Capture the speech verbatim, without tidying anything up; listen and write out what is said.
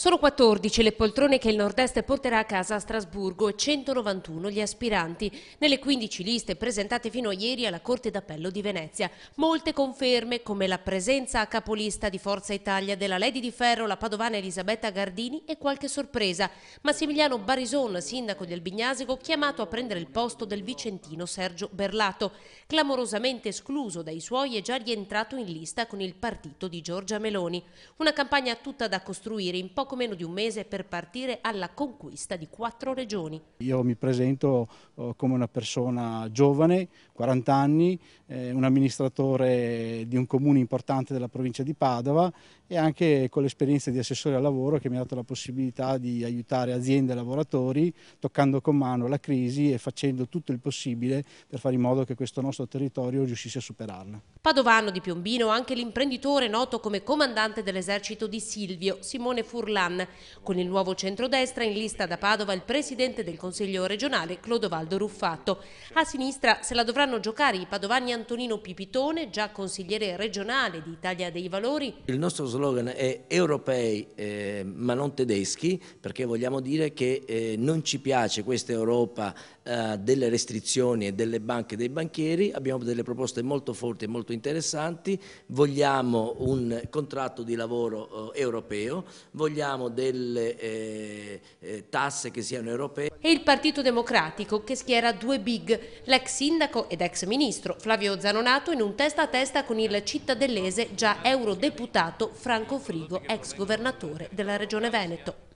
Sono quattordici le poltrone che il Nord-Est porterà a casa a Strasburgo e centonovantuno gli aspiranti nelle quindici liste presentate fino a ieri alla Corte d'appello di Venezia. Molte conferme, come la presenza a capolista di Forza Italia della Lady di Ferro, la padovana Elisabetta Gardini, e qualche sorpresa. Massimiliano Barison, sindaco di Albignasego, chiamato a prendere il posto del vicentino Sergio Berlato, clamorosamente escluso dai suoi e già rientrato in lista con il partito di Giorgia Meloni. Una campagna tutta da costruire in poco meno di un mese per partire alla conquista di quattro regioni. Io mi presento come una persona giovane, quaranta anni, un amministratore di un comune importante della provincia di Padova e anche con l'esperienza di assessore al lavoro che mi ha dato la possibilità di aiutare aziende e lavoratori toccando con mano la crisi e facendo tutto il possibile per fare in modo che questo nostro territorio riuscisse a superarla. Padovano di Piombino, anche l'imprenditore noto come comandante dell'esercito di Silvio, Simone Furlan. Con il nuovo centrodestra in lista da Padova il presidente del Consiglio regionale Clodovaldo Ruffato. A sinistra se la dovranno giocare i padovani Antonino Pipitone, già consigliere regionale di Italia dei Valori. Il nostro slogan è europei eh, ma non tedeschi, perché vogliamo dire che eh, non ci piace questa Europa eh, delle restrizioni e delle banche e dei banchieri. Abbiamo delle proposte molto forti e molto interessanti, vogliamo un contratto di lavoro eh, europeo, vogliamo delle eh, eh, tasse che siano europee. E il Partito Democratico che schiera due big, l'ex sindaco ed ex ministro Flavio Zanonato in un testa a testa con il cittadellese già eurodeputato Franco Frigo, ex governatore della Regione Veneto.